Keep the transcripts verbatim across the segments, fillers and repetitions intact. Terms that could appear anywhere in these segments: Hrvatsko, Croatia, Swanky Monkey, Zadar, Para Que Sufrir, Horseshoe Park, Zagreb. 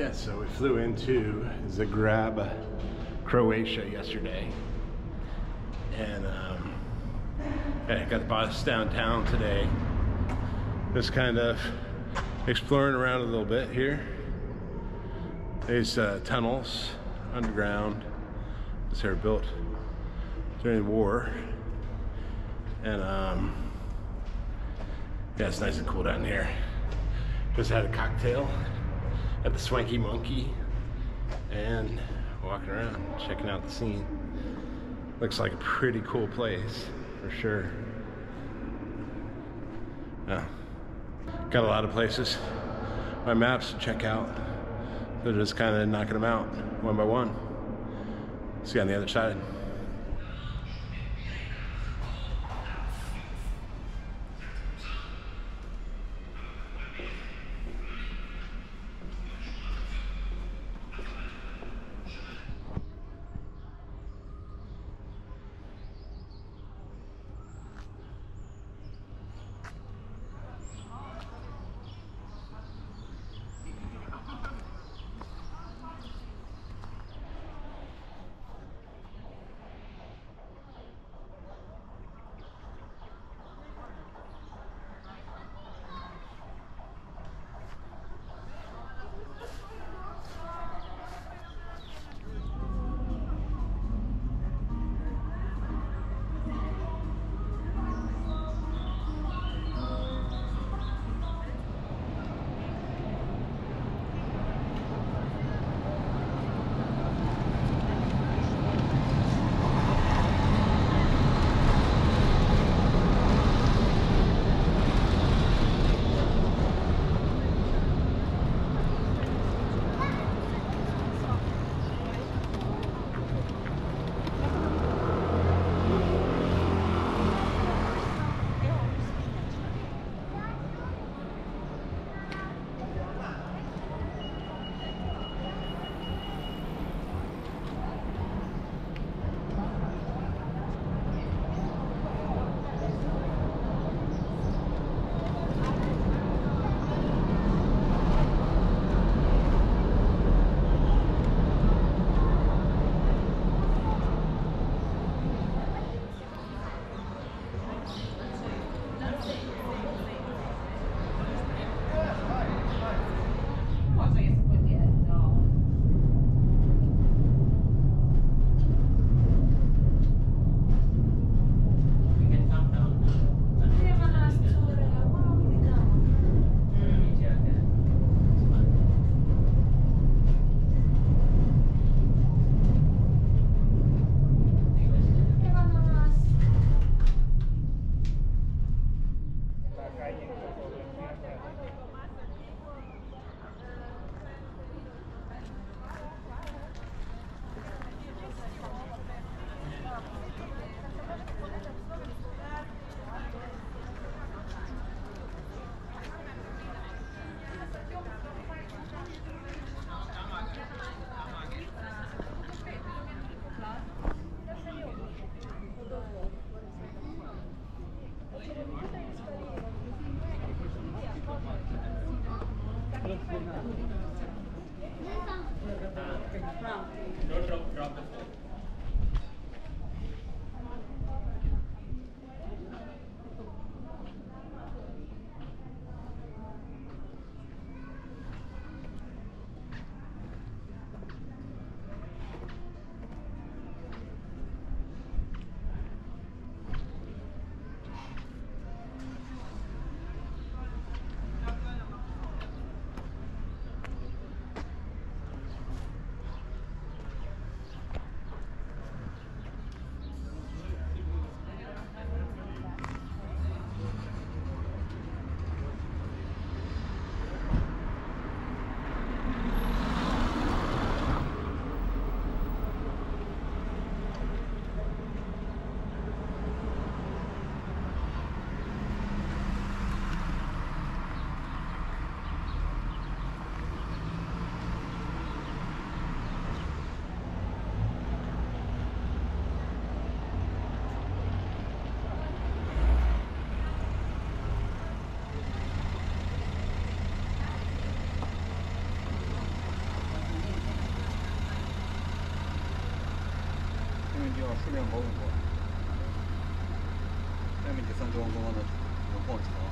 Yeah, so we flew into Zagreb, Croatia yesterday. And um, I got the bus downtown today. Just kind of exploring around a little bit here. These uh, tunnels underground. These are built during the war. And um, yeah, it's nice and cool down here. Just had a cocktail at the Swanky Monkey and walking around, checking out the scene. Looks like a pretty cool place, for sure. Yeah. Got a lot of places my maps to check out. They're just kind of knocking them out one by one. See you on the other side. 要适量保暖。下面这三周我们的有矿场。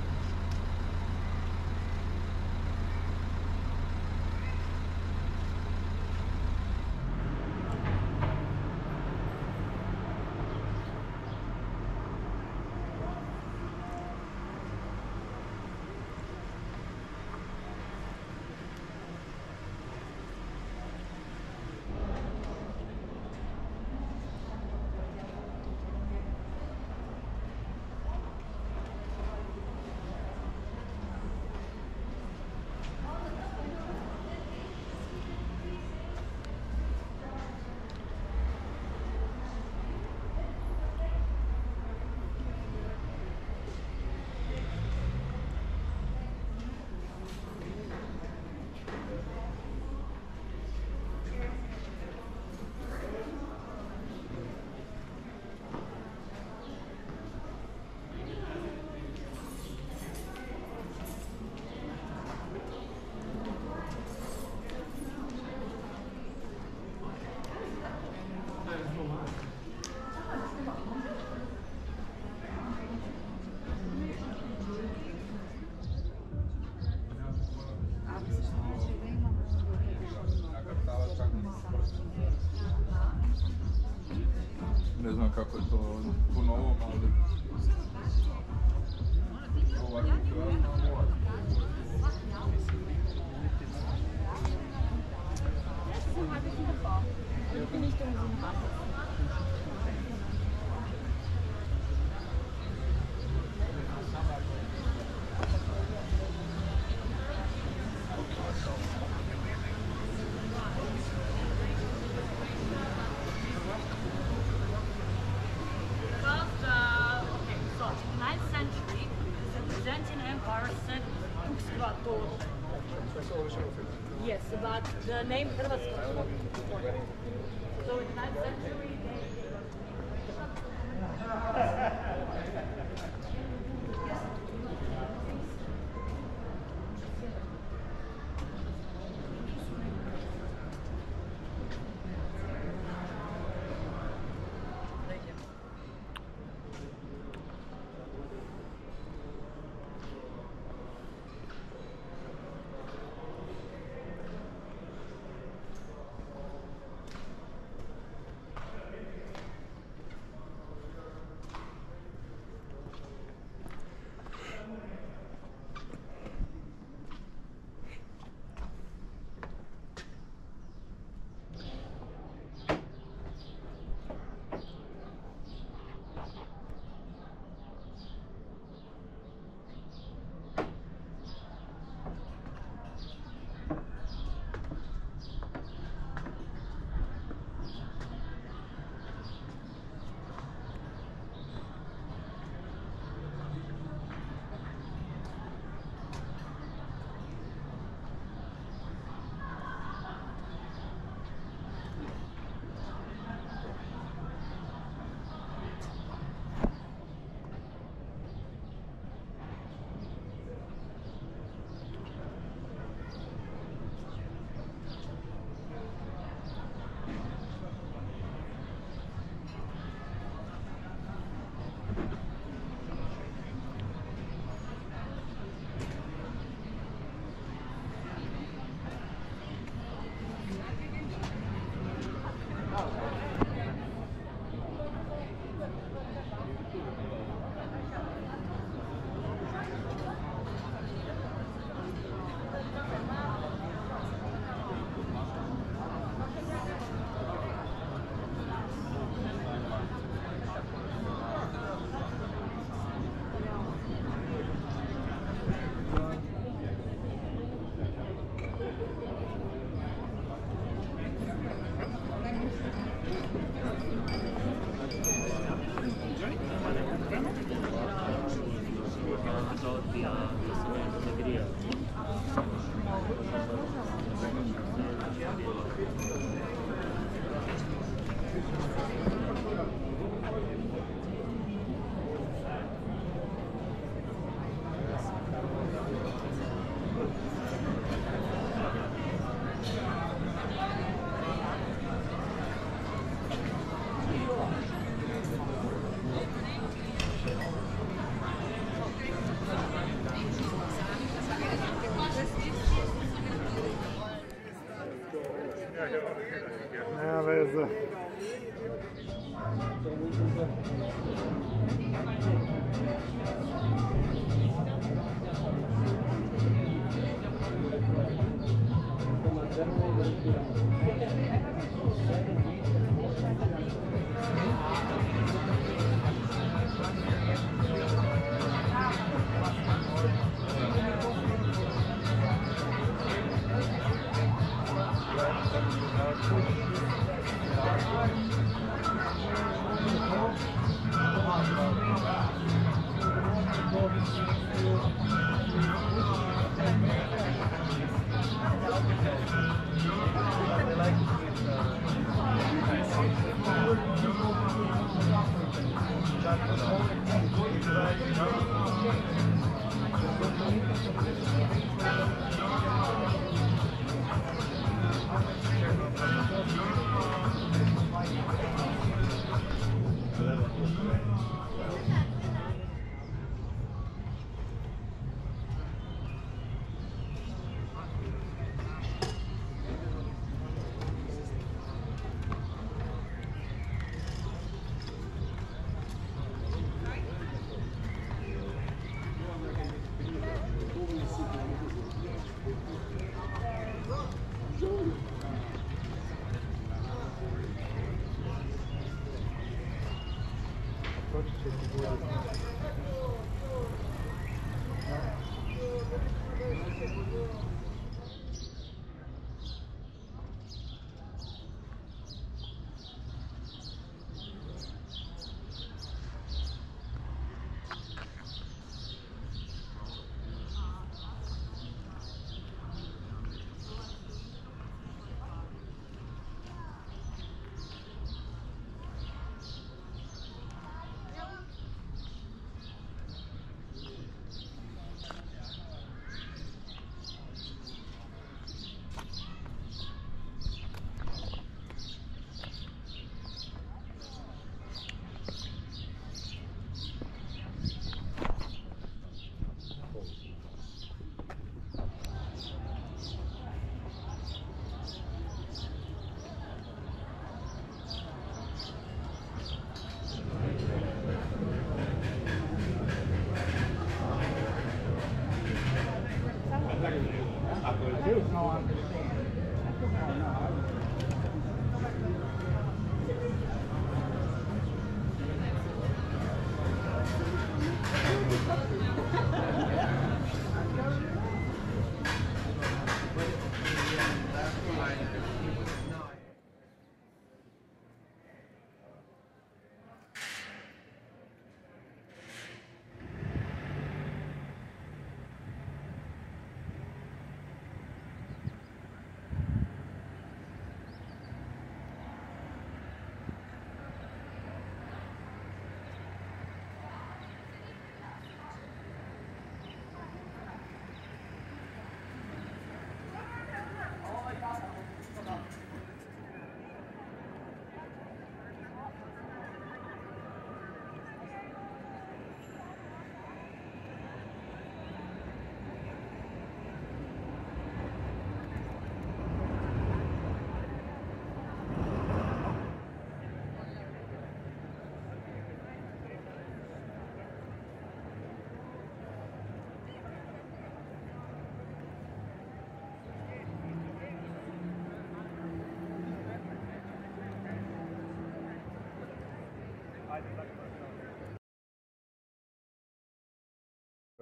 Ne znam kako je to po novom, ali... Yes, about the name Hrvatsko. So in the ninth century за...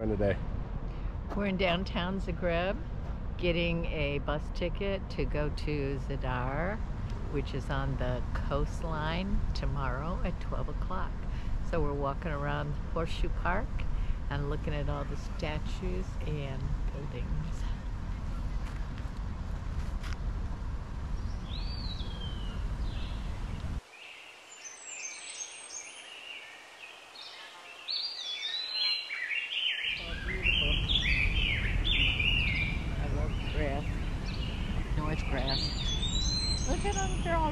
Today. We're in downtown Zagreb getting a bus ticket to go to Zadar, which is on the coastline tomorrow at twelve o'clock. So we're walking around Horseshoe Park and looking at all the statues and buildings.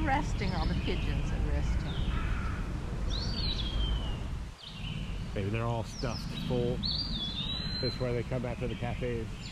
Resting, all the pigeons are resting. Maybe they're all stuffed full. That's why they come after the cafes.